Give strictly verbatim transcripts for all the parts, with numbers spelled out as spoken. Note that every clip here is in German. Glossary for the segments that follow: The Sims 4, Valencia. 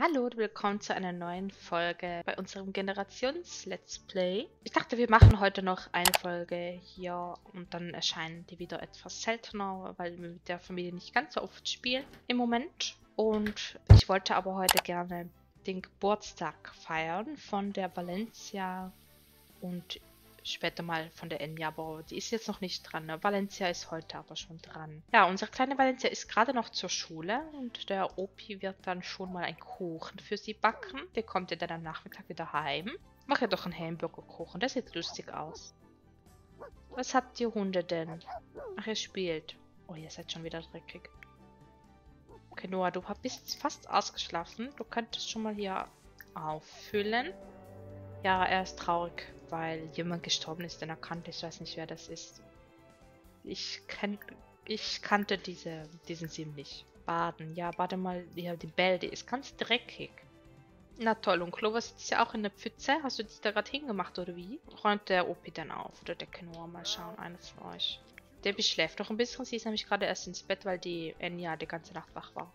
Hallo und willkommen zu einer neuen Folge bei unserem Generations-Let's Play. Ich dachte, wir machen heute noch eine Folge hier und dann erscheinen die wieder etwas seltener, weil wir mit der Familie nicht ganz so oft spielen im Moment. Und ich wollte aber heute gerne den Geburtstag feiern von der Valencia und später mal von der Enya, aber die ist jetzt noch nicht dran. Ne? Valencia ist heute aber schon dran. Ja, unsere kleine Valencia ist gerade noch zur Schule und der Opi wird dann schon mal einen Kuchen für sie backen. Der kommt ja dann am Nachmittag wieder heim. Mach ja doch einen Hamburgerkuchen, das sieht lustig aus. Was habt ihr Hunde denn? Ach, ihr spielt. Oh, ihr seid schon wieder dreckig. Okay, Noah, du bist fast ausgeschlafen. Du könntest schon mal hier auffüllen. Ja, er ist traurig, weil jemand gestorben ist, den er kannte. Ich weiß nicht, wer das ist. Ich, kenn, ich kannte diese, diesen Sim nicht. Baden, ja, warte mal. Ja, die Bälde ist ganz dreckig. Na toll, und Clover sitzt ja auch in der Pfütze. Hast du dich da gerade hingemacht, oder wie? Räumt der Opi dann auf? Oder der Kenoa, mal schauen, einer von euch. Der schläft noch ein bisschen. Sie ist nämlich gerade erst ins Bett, weil die Enya die ganze Nacht wach war.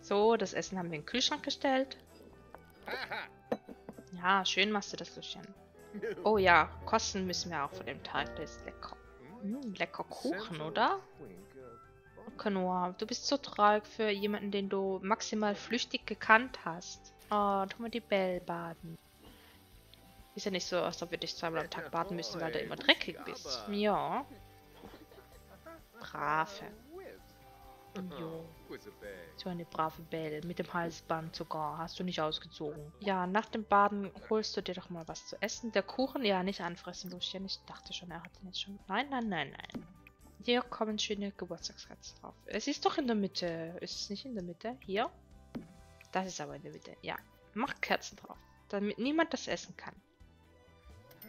So, das Essen haben wir in den Kühlschrank gestellt. Ja, schön machst du das, Lucian. Oh ja, kosten müssen wir auch von dem Teig. Der ist lecker. Hm, lecker Kuchen, oder? Kanoa, du bist so traurig für jemanden, den du maximal flüchtig gekannt hast. Oh, tu mal die Belle baden. Ist ja nicht so, als ob wir dich zweimal am Tag baden müssen, weil du immer dreckig bist. Ja. Brave. Jo. So eine brave Belle, mit dem Halsband sogar. Hast du nicht ausgezogen. Ja, nach dem Baden holst du dir doch mal was zu essen. Der Kuchen, ja, nicht anfressen, Lucian. Ich dachte schon, er hat ihn jetzt schon. Nein, nein, nein, nein. Hier kommen schöne Geburtstagskerzen drauf. Es ist doch in der Mitte. Ist es nicht in der Mitte? Hier? Das ist aber in der Mitte, ja. Mach Kerzen drauf, damit niemand das essen kann.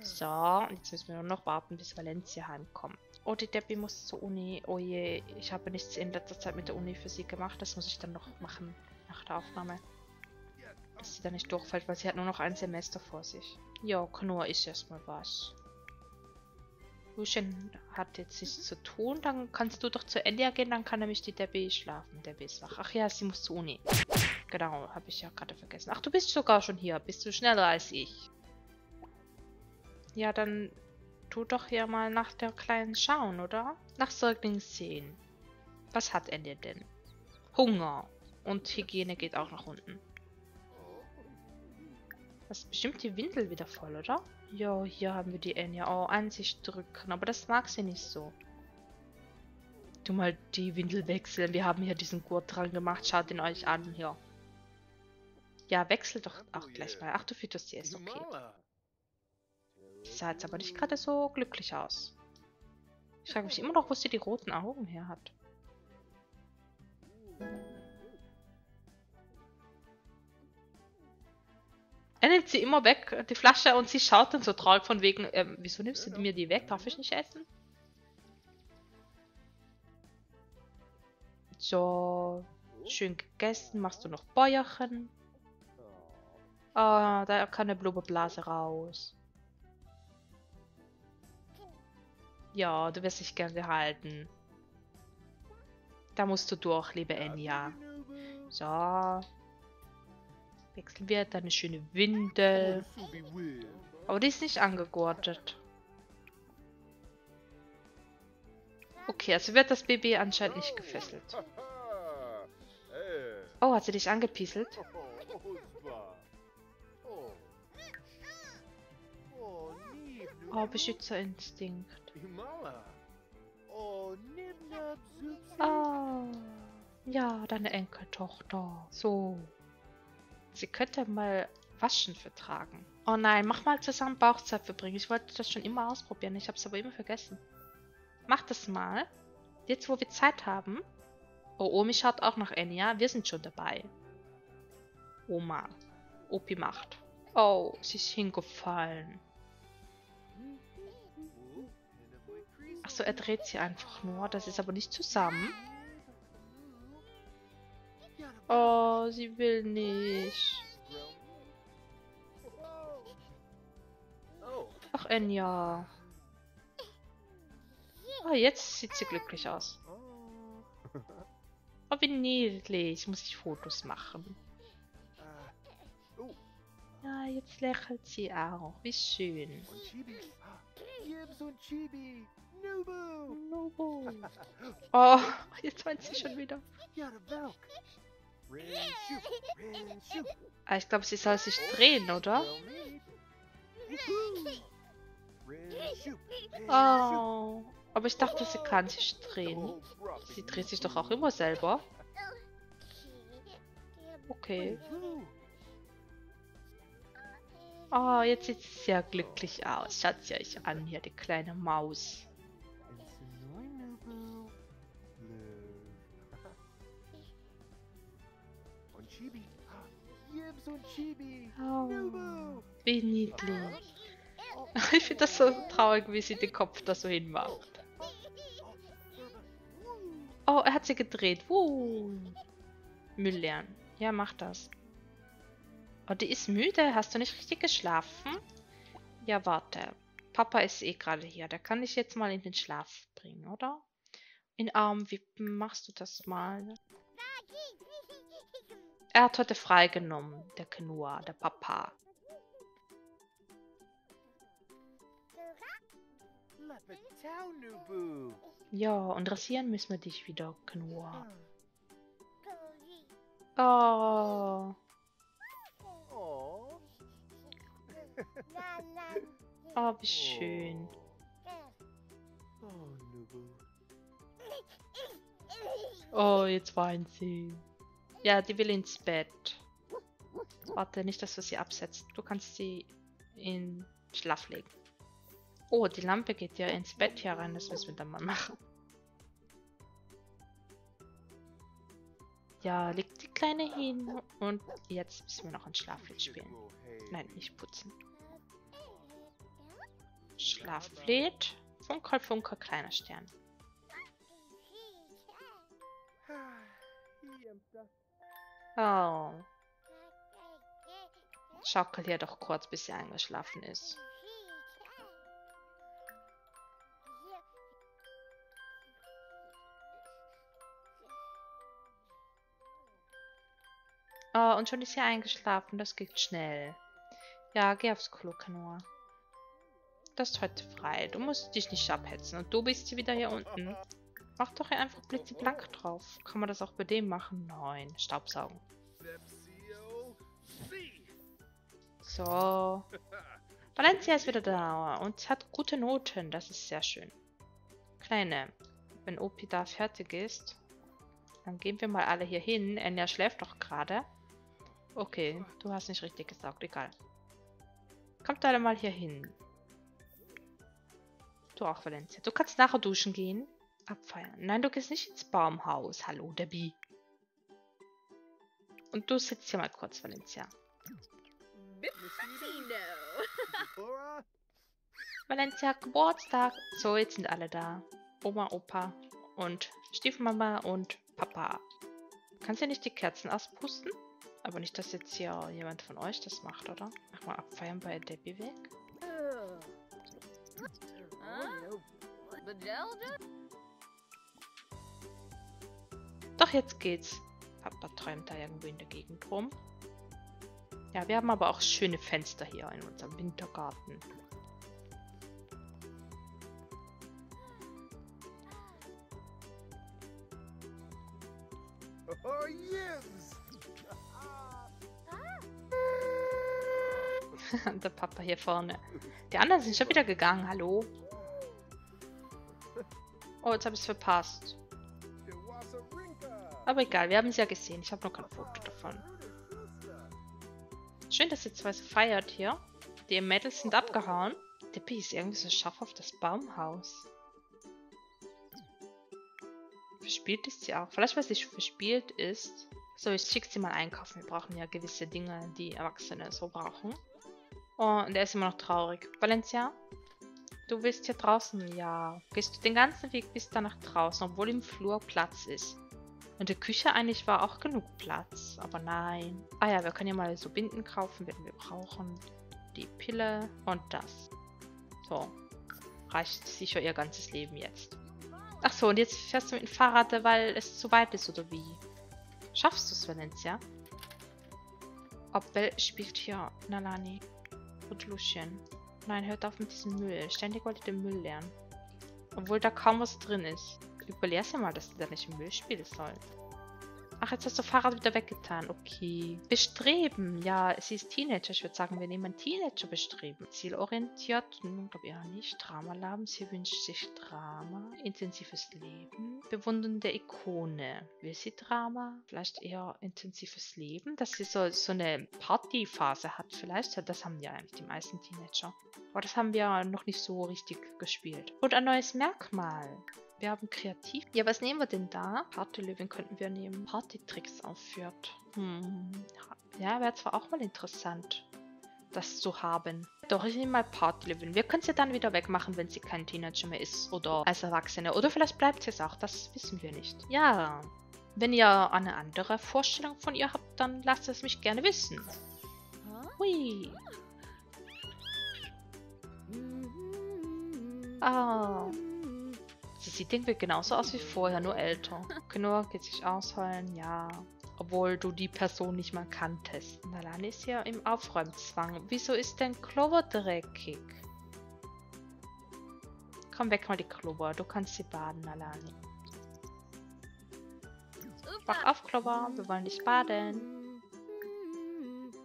So, und jetzt müssen wir nur noch warten, bis Valencia heimkommt. Oh, die Debbie muss zur Uni. Oh je, ich habe nichts in letzter Zeit mit der Uni für sie gemacht. Das muss ich dann noch machen, nach der Aufnahme. Dass sie da nicht durchfällt, weil sie hat nur noch ein Semester vor sich. Ja, Knorr ist erstmal was. Lucian hat jetzt nichts zu tun. Dann kannst du doch zur Enya gehen, dann kann nämlich die Debbie schlafen. Debbie ist wach. Ach ja, sie muss zur Uni. Genau, habe ich ja gerade vergessen. Ach, du bist sogar schon hier. Bist du schneller als ich? Ja, dann tu doch ja mal nach der Kleinen schauen, oder? Nach Säuglingen sehen. Was hat Enya denn? Hunger. Und Hygiene geht auch nach unten. Das ist bestimmt die Windel wieder voll, oder? Jo, hier haben wir die Enya. Oh, an sich drücken. Aber das mag sie nicht so. Tu mal die Windel wechseln. Wir haben hier diesen Gurt dran gemacht. Schaut ihn euch an, hier. Ja, wechsel doch auch gleich mal. Ach, du fütterst sie, ist okay. Sie sah jetzt aber nicht gerade so glücklich aus. Ich frage mich immer noch, wo sie die roten Augen her hat. Er nimmt sie immer weg, die Flasche, und sie schaut dann so traurig von wegen, ähm, wieso nimmst du mir die weg? Darf ich nicht essen? So, schön gegessen. Machst du noch Bäuerchen? Ah, da kann eine Blubberblase raus. Ja, du wirst dich gern gehalten. Da musst du durch, liebe Enya. So. Wechseln wir deine schöne Windel. Aber die ist nicht angegurtet. Okay, also wird das Baby anscheinend nicht gefesselt. Oh, hat sie dich angepieselt? Oh, Beschützerinstinkt. Oh, ja, deine Enkeltochter. So. Sie könnte mal Waschen vertragen. Oh nein, mach mal zusammen Bauchzöpfe bringen. Ich wollte das schon immer ausprobieren. Ich habe es aber immer vergessen. Mach das mal. Jetzt, wo wir Zeit haben. Oh, Omi schaut auch nach Enya. Wir sind schon dabei. Oma. Opi macht. Oh, sie ist hingefallen. Achso, er dreht sie einfach nur. Das ist aber nicht zusammen. Oh, sie will nicht. Ach, Enya. Oh, jetzt sieht sie glücklich aus. Oh, wie niedlich. Muss ich Fotos machen. Ja, jetzt lächelt sie auch. Wie schön. Oh, jetzt weint sie schon wieder. Ah, ich glaube, sie soll sich drehen, oder? Oh, aber ich dachte, sie kann sich drehen. Sie dreht sich doch auch immer selber. Okay. Oh, jetzt sieht sie sehr glücklich aus. Schaut sie euch an, hier die kleine Maus. Oh, wie niedlich. Ich finde das so traurig, wie sie den Kopf da so hinmacht. Oh, er hat sie gedreht. Uh. Müll lernen. Ja, mach das. Oh, die ist müde. Hast du nicht richtig geschlafen? Ja, warte. Papa ist eh gerade hier. Der kann dich jetzt mal in den Schlaf bringen, oder? In Arm wippen. Machst du das mal? Er hat heute freigenommen. Der Kenua, der Papa. Ja, und rasieren müssen wir dich wieder, Kenua. Oh. Oh, wie schön. Oh, jetzt weint sie. Ja, die will ins Bett. Warte, nicht, dass du sie absetzt. Du kannst sie in Schlaf legen. Oh, die Lampe geht ja ins Bett hier rein. Das müssen wir dann mal machen. Ja, legt die Kleine hin. Und jetzt müssen wir noch ein Schlaflied spielen. Nein, nicht putzen. Schlaflied. Funkel, Funkel, kleiner Stern. Oh. Schaukel hier doch kurz, bis sie eingeschlafen ist. Oh, und schon ist sie eingeschlafen. Das geht schnell. Ja, geh aufs Klo, Kenua. Das ist heute frei. Du musst dich nicht abhetzen. Und du bist hier wieder hier unten. Mach doch hier einfach blitzeblank drauf. Kann man das auch bei dem machen? Nein. Staubsaugen. So. Valencia ist wieder da. Und hat gute Noten. Das ist sehr schön. Kleine. Wenn Opi da fertig ist, dann gehen wir mal alle hier hin. Enya schläft doch gerade. Okay, du hast nicht richtig gesaugt, egal. Kommt alle mal hier hin. Du auch, Valencia. Du kannst nachher duschen gehen. Abfeiern. Nein, du gehst nicht ins Baumhaus. Hallo, Debbie. Und du sitzt hier mal kurz, Valencia. Valencia hat Geburtstag. So, jetzt sind alle da. Oma, Opa und Stiefmama und Papa. Kannst du nicht die Kerzen auspusten? Aber nicht, dass jetzt hier jemand von euch das macht, oder? Mach mal abfeiern bei Debbie weg. Doch, jetzt geht's. Papa träumt da irgendwo in der Gegend rum. Ja, wir haben aber auch schöne Fenster hier in unserem Wintergarten. Oh, yes. Der Papa hier vorne. Die anderen sind schon wieder gegangen, hallo? Oh, jetzt habe ich es verpasst. Aber egal, wir haben es ja gesehen. Ich habe noch kein Foto davon. Schön, dass ihr zwei so feiert hier. Die Mädels sind abgehauen. Debbie ist irgendwie so scharf auf das Baumhaus. Verspielt ist sie auch. Vielleicht, weil sie verspielt ist. So, ich schicke sie mal einkaufen. Wir brauchen ja gewisse Dinge, die Erwachsene so brauchen. Oh, und er ist immer noch traurig. Valencia, du bist hier draußen. Ja, gehst du den ganzen Weg bis da nach draußen, obwohl im Flur Platz ist. Und in der Küche eigentlich war auch genug Platz, aber nein. Ah ja, wir können ja mal so Binden kaufen, werden wir brauchen. Die Pille und das. So, reicht sicher ihr ganzes Leben jetzt. Ach so, und jetzt fährst du mit dem Fahrrad, weil es zu weit ist, oder wie? Schaffst du es, Valencia? Opel spielt hier Nalani und Lucien. Nein, hört auf mit diesem Müll. Ständig wollt ihr den Müll lernen. Obwohl da kaum was drin ist. Überlehrst ja mal, dass du da nicht im Müll spielen sollst. Ach, jetzt hast du Fahrrad wieder weggetan. Okay. Bestreben. Ja, sie ist Teenager. Ich würde sagen, wir nehmen ein Teenager bestreben. Zielorientiert. Nun, glaube ich ja nicht. Drama-Laben. Sie wünscht sich Drama. Intensives Leben. Bewundernde Ikone. Will sie Drama? Vielleicht eher intensives Leben. Dass sie so, so eine Partyphase hat. Vielleicht. Ja, das haben ja eigentlich die meisten Teenager. Aber das haben wir noch nicht so richtig gespielt. Und ein neues Merkmal. Wir haben kreativ. Ja, was nehmen wir denn da? Partylöwen könnten wir nehmen. Partytricks aufführt. Hm. Ja, wäre zwar auch mal interessant, das zu haben. Doch, ich nehme mal Partylöwen. Wir können sie dann wieder wegmachen, wenn sie kein Teenager mehr ist oder als Erwachsene. Oder vielleicht bleibt sie es auch, das wissen wir nicht. Ja, wenn ihr eine andere Vorstellung von ihr habt, dann lasst es mich gerne wissen. Hui. Oh. Sie sieht irgendwie genauso aus wie vorher, nur älter. Knurr geht sich ausheulen, ja. Obwohl du die Person nicht mal kanntest. Nalani ist ja im Aufräumzwang. Wieso ist denn Clover dreckig? Komm weg mal, die Clover. Du kannst sie baden, Nalani. Wach auf, Clover. Wir wollen dich baden.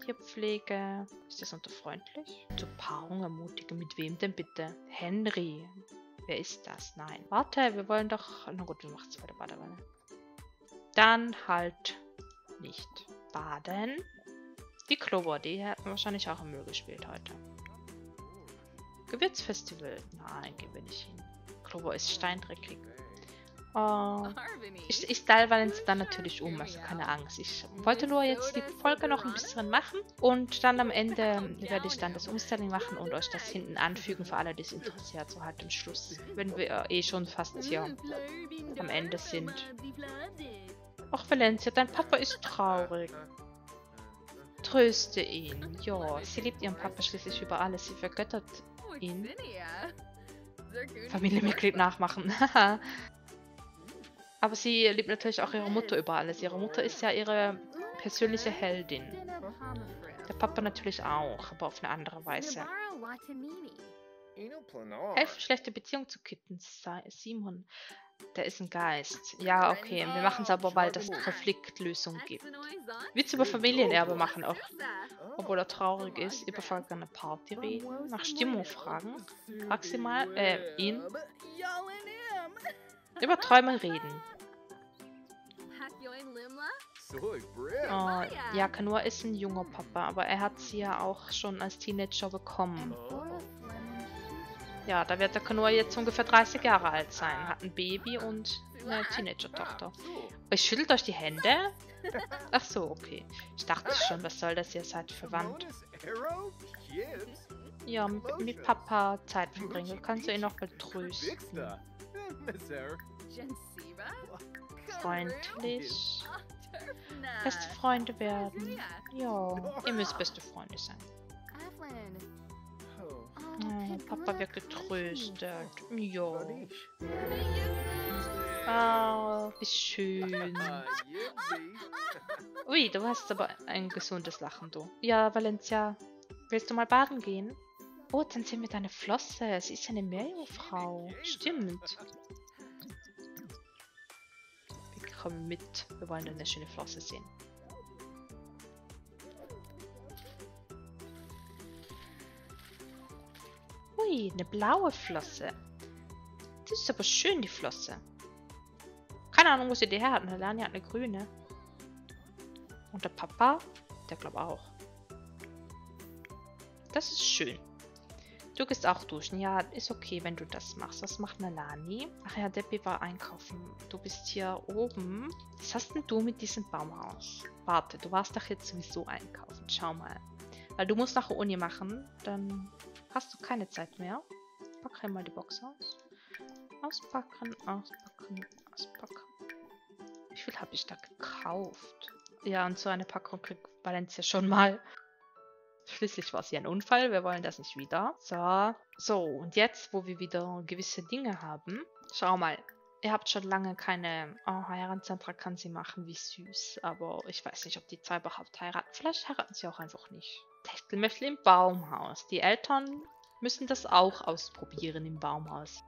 Tierpflege. Ist das unterfreundlich? Zur Paarung ermutige. Mit wem denn bitte? Henry. Wer ist das? Nein. Warte, wir wollen doch... Na gut, wir machen es weiter. Warte, warte. Dann halt nicht. Baden. Die Clover, die hat wahrscheinlich auch im Müll gespielt heute. Gewürzfestival. Nein, gehen wir nicht hin. Clover ist steindreckig. Oh. Ich, ich style Valencia dann natürlich um, also keine Angst. Ich wollte nur jetzt die Folge noch ein bisschen machen und dann am Ende werde ich dann das Umstyling machen und euch das hinten anfügen für alle, die es interessiert, so halt im Schluss, wenn wir eh schon fast hier am Ende sind. Ach Valencia, dein Papa ist traurig. Tröste ihn. Ja, sie liebt ihren Papa schließlich über alles, sie vergöttert ihn. Familienmitglied nachmachen. Aber sie liebt natürlich auch ihre Mutter über alles. Ihre Mutter ist ja ihre persönliche Heldin. Der Papa natürlich auch, aber auf eine andere Weise. Elf schlechte Beziehung zu Kitten. Simon, der ist ein Geist. Ja, okay, wir machen es aber, weil das Konfliktlösung gibt. Witz über Familienerbe machen auch. Obwohl er traurig ist, überfall eine Party reden, nach Stimmung fragen, maximal äh, ihn. Über Träume reden. Oh, ja, Kanua ist ein junger Papa, aber er hat sie ja auch schon als Teenager bekommen. Ja, da wird der Kanua jetzt ungefähr dreißig Jahre alt sein. Hat ein Baby und eine Teenager-Tochter. Euch schüttelt euch die Hände? Ach so, okay. Ich dachte schon, was soll das, ihr seid verwandt. Ja, mit Papa Zeit verbringen. Kannst du ihn noch betrösten? Freundlich. Beste Freunde werden. Ja, ihr müsst beste Freunde sein. Oh, Papa wird getröstet. Ja. Oh, wie schön. Ui, du hast aber ein gesundes Lachen, du. Ja, Valencia, willst du mal baden gehen? Oh, dann sehen wir deine Flosse. Sie ist eine Meerjungfrau. Stimmt. Wir kommen mit. Wir wollen eine schöne Flosse sehen. Ui, eine blaue Flosse. Das ist aber schön, die Flosse. Keine Ahnung, wo sie die her hat. Nalani hat eine grüne. Und der Papa, der glaube auch. Das ist schön. Du gehst auch duschen. Ja, ist okay, wenn du das machst. Was macht Nalani? Ach ja, Debbie war einkaufen. Du bist hier oben. Was hast denn du mit diesem Baumhaus? Warte, du warst doch jetzt sowieso einkaufen. Schau mal. Weil du musst nachher Uni machen. Dann hast du keine Zeit mehr. Pack mal die Box aus. Auspacken, auspacken, auspacken. Wie viel habe ich da gekauft? Ja, und so eine Packung kriegt Valencia schon mal. Schließlich war es ja ein Unfall, wir wollen das nicht wieder. So, so und jetzt, wo wir wieder gewisse Dinge haben, schau mal, Ihr habt schon lange keine oh, Heiratscentra, kann sie machen, wie süß. Aber ich weiß nicht, ob die zwei überhaupt heiraten. Vielleicht heiraten sie auch einfach nicht. Techtel möchte im Baumhaus. Die Eltern müssen das auch ausprobieren im Baumhaus.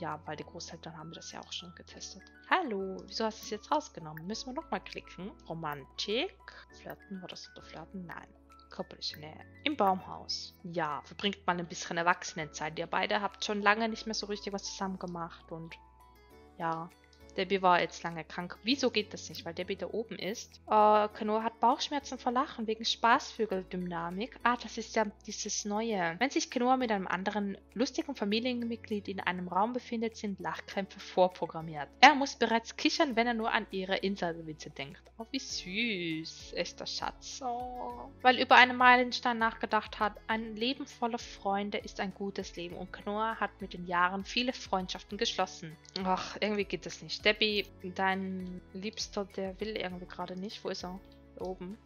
Ja, weil die Großeltern haben das ja auch schon getestet. Hallo, wieso hast du es jetzt rausgenommen? Müssen wir nochmal klicken. Romantik. Flirten, war das unter Flirten? Nein. Koppelschnell. Im Baumhaus. Ja, verbringt mal ein bisschen Erwachsenenzeit. Ihr beide habt schon lange nicht mehr so richtig was zusammen gemacht und... Ja, Debbie war jetzt lange krank. Wieso geht das nicht? Weil Debbie da oben ist. Äh, Kanoa hat Bauchschmerzen vor Lachen wegen Spaßvögeldynamik. Ah, das ist ja dieses Neue. Wenn sich Kanoa mit einem anderen lustigen Familienmitglied in einem Raum befindet, sind Lachkrämpfe vorprogrammiert. Er muss bereits kichern, wenn er nur an ihre Insiderwitze denkt. Oh, wie süß. Echter Schatz. Oh. Weil über einen Meilenstein nachgedacht hat. Ein Leben voller Freunde ist ein gutes Leben. Und Kanoa hat mit den Jahren viele Freundschaften geschlossen. Ach, irgendwie geht das nicht. Debbie, dein Liebster, der will irgendwie gerade nicht. Wo ist er? Da oben.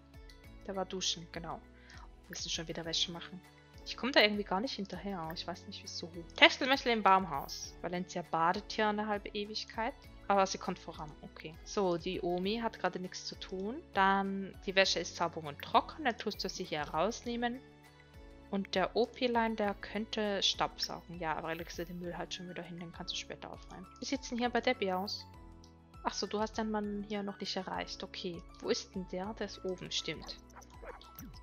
Der war duschen, genau. Wir müssen schon wieder Wäsche machen. Ich komme da irgendwie gar nicht hinterher. Ich weiß nicht, wieso. Testel möchte im Baumhaus. Valencia badet hier eine halbe Ewigkeit. Aber sie kommt voran. Okay. So, die Omi hat gerade nichts zu tun. Dann, die Wäsche ist sauber und trocken. Dann tust du sie hier rausnehmen. Und der O P-Line, der könnte Staubsaugen. Ja, aber legst du den Müll halt schon wieder hin, dann kannst du später aufräumen. Wie sieht's denn hier bei Debbie aus? Achso, du hast deinen Mann hier noch nicht erreicht. Okay. Wo ist denn der? Der ist oben, stimmt.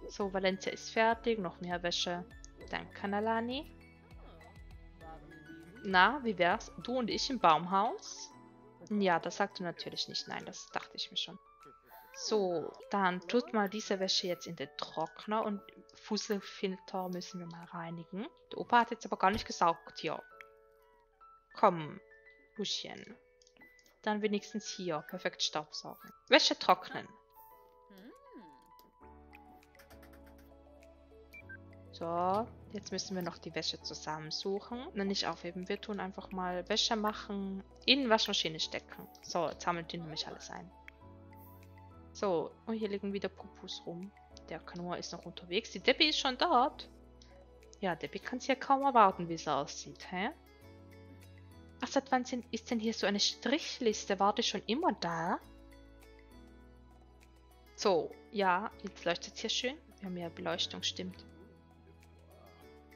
So, Valencia ist fertig. Noch mehr Wäsche. Dein Kanalani. Na, wie wär's? Du und ich im Baumhaus? Ja, das sagst du natürlich nicht. Nein, das dachte ich mir schon. So, dann tut mal diese Wäsche jetzt in den Trockner und Fusselfilter müssen wir mal reinigen. Der Opa hat jetzt aber gar nicht gesaugt hier. Komm, Huschen. Dann wenigstens hier. Perfekt Staubsaugen. Wäsche trocknen. So, jetzt müssen wir noch die Wäsche zusammensuchen. Na, nicht aufheben. Wir tun einfach mal Wäsche machen, in die Waschmaschine stecken. So, jetzt sammelt die nämlich alles ein. So, und hier liegen wieder Pupus rum. Der Kanoa ist noch unterwegs. Die Debbie ist schon dort. Ja, Debbie kann es ja kaum erwarten, wie es aussieht, hä? Ach, seit wann sind, ist denn hier so eine Strichliste? War die schon immer da? So, ja, jetzt leuchtet es hier schön. Wir haben ja Beleuchtung, stimmt.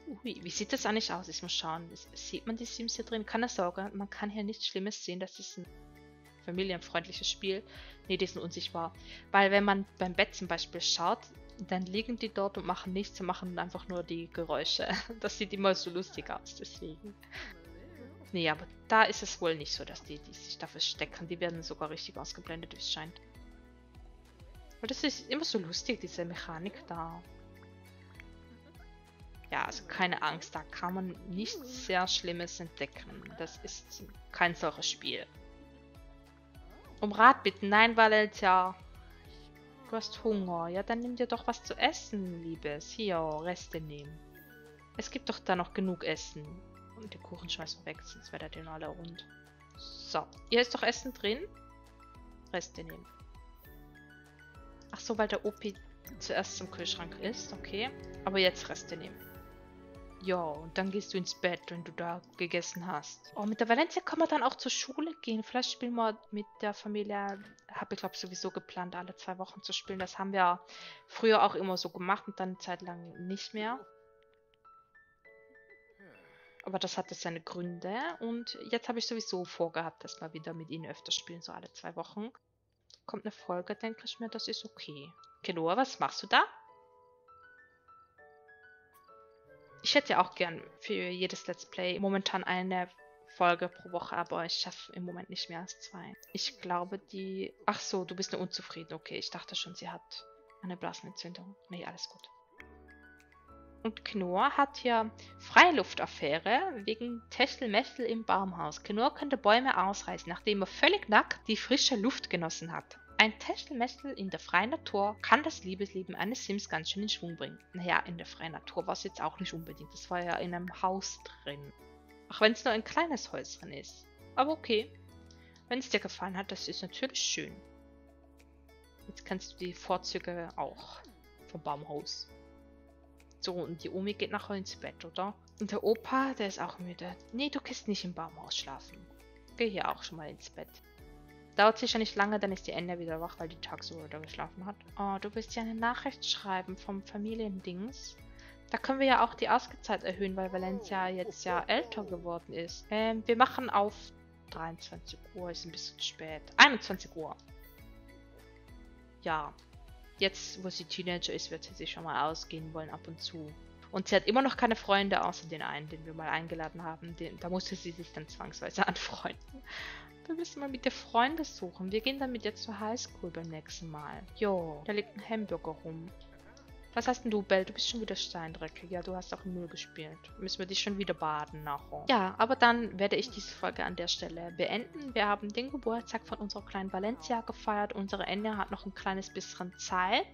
Ui, wie sieht das eigentlich aus? Ich muss schauen. Sieht man die Sims hier drin? Keine Sorge, man kann hier nichts Schlimmes sehen. Das ist ein... familienfreundliches Spiel. Ne, die sind unsichtbar. Weil wenn man beim Bett zum Beispiel schaut, dann liegen die dort und machen nichts, und machen einfach nur die Geräusche. Das sieht immer so lustig aus, deswegen. Ne, aber da ist es wohl nicht so, dass die, die sich dafür stecken. Die werden sogar richtig ausgeblendet, wie es scheint. Aber das ist immer so lustig, diese Mechanik da. Ja, also keine Angst, da kann man nichts sehr Schlimmes entdecken. Das ist kein solches Spiel. Um Rat bitten. Nein, Valencia. Du hast Hunger. Ja, dann nimm dir doch was zu essen, Liebes. Hier, Reste nehmen. Es gibt doch da noch genug Essen. Und den Kuchen schmeißen wir weg, sonst wäre der den alle rund. So. Hier ist doch Essen drin. Reste nehmen. Ach so, weil der O P zuerst zum Kühlschrank ist. Okay. Aber jetzt Reste nehmen. Ja, und dann gehst du ins Bett, wenn du da gegessen hast. Oh, mit der Valencia kann man dann auch zur Schule gehen. Vielleicht spielen wir mit der Familie... Habe ich, glaube ich, sowieso geplant, alle zwei Wochen zu spielen. Das haben wir früher auch immer so gemacht und dann eine Zeit lang nicht mehr. Aber das hatte seine Gründe. Und jetzt habe ich sowieso vorgehabt, dass wir wieder mit ihnen öfter spielen, so alle zwei Wochen. Kommt eine Folge, denke ich mir, das ist okay. Kanoa, was machst du da? Ich hätte ja auch gern für jedes Let's Play momentan eine Folge pro Woche, aber ich schaffe im Moment nicht mehr als zwei. Ich glaube, die... Ach so, du bist nur unzufrieden. Okay, ich dachte schon, sie hat eine Blasenentzündung. Nee, alles gut. Und Knorr hat hier Freiluftaffäre wegen Techtelmechtel im Baumhaus. Knorr könnte Bäume ausreißen, nachdem er völlig nackt die frische Luft genossen hat. Ein Techtelmechtel in der freien Natur kann das Liebesleben eines Sims ganz schön in Schwung bringen. Naja, in der freien Natur war es jetzt auch nicht unbedingt. Das war ja in einem Haus drin. Auch wenn es nur ein kleines Häuschen ist. Aber okay. Wenn es dir gefallen hat, das ist natürlich schön. Jetzt kennst du die Vorzüge auch vom Baumhaus. So, und die Omi geht nachher ins Bett, oder? Und der Opa, der ist auch müde. Nee, du kannst nicht im Baumhaus schlafen. Gehe hier auch schon mal ins Bett. Dauert sicher nicht lange, dann ist die Enya wieder wach, weil die tagsüber wieder geschlafen hat. Oh, du willst ja eine Nachricht schreiben vom Familiendings. Da können wir ja auch die Ausgezeit erhöhen, weil Valencia jetzt ja älter geworden ist. Ähm, wir machen auf dreiundzwanzig Uhr, ist ein bisschen spät. einundzwanzig Uhr. Ja, jetzt wo sie Teenager ist, wird sie sich schon mal ausgehen wollen ab und zu. Und sie hat immer noch keine Freunde, außer den einen, den wir mal eingeladen haben. Den, da musste sie sich dann zwangsweise anfreunden. Wir müssen mal mit der Freunde suchen. Wir gehen dann mit ihr zur Highschool beim nächsten Mal. Jo, da liegt ein Hamburger rum. Was hast denn du, Belle? Du bist schon wieder steindreckig. Ja, du hast auch im Müll gespielt. Müssen wir dich schon wieder baden nachher. Ja, aber dann werde ich diese Folge an der Stelle beenden. Wir haben den Geburtstag von unserer kleinen Valencia gefeiert. Unsere Enya hat noch ein kleines bisschen Zeit.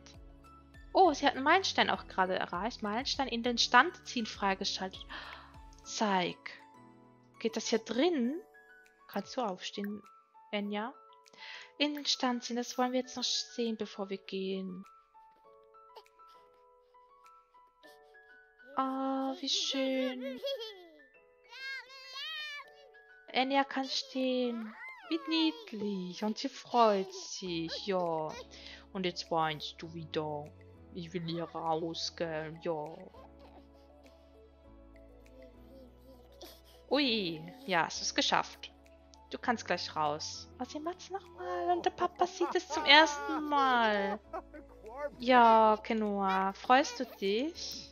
Oh, sie hat einen Meilenstein auch gerade erreicht. Meilenstein in den Stand ziehen freigeschaltet. Zeig. Geht das hier drin? Kannst du aufstehen, Enya? In den Stand ziehen. Das wollen wir jetzt noch sehen, bevor wir gehen. Oh, wie schön. Enya kann stehen. Wie niedlich. Und sie freut sich. Ja. Und jetzt weinst du wieder. Ich will hier raus, gell? Ja. Ui. Ja, es ist geschafft. Du kannst gleich raus. Oh, sie macht's nochmal. Und der Papa sieht es zum ersten Mal. Ja, Kenoa. Freust du dich?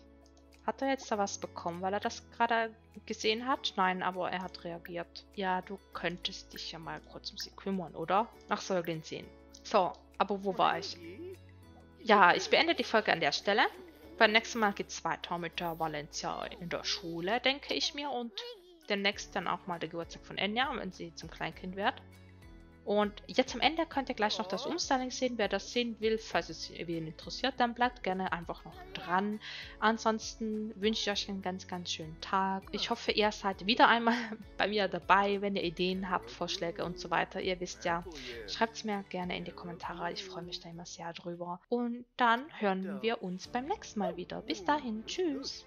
Hat er jetzt da was bekommen, weil er das gerade gesehen hat? Nein, aber er hat reagiert. Ja, du könntest dich ja mal kurz um sie kümmern, oder? Nach Säuglingen sehen. So, aber wo war ich? Ja, ich beende die Folge an der Stelle. Beim nächsten Mal geht es weiter mit der Valencia in der Schule, denke ich mir. Und demnächst dann auch mal der Geburtstag von Enya, wenn sie zum Kleinkind wird. Und jetzt am Ende könnt ihr gleich noch das Umstyling sehen. Wer das sehen will, falls es wen interessiert, dann bleibt gerne einfach noch dran. Ansonsten wünsche ich euch einen ganz, ganz schönen Tag. Ich hoffe, ihr seid wieder einmal bei mir dabei, wenn ihr Ideen habt, Vorschläge und so weiter. Ihr wisst ja, schreibt es mir gerne in die Kommentare. Ich freue mich da immer sehr drüber. Und dann hören wir uns beim nächsten Mal wieder. Bis dahin, tschüss!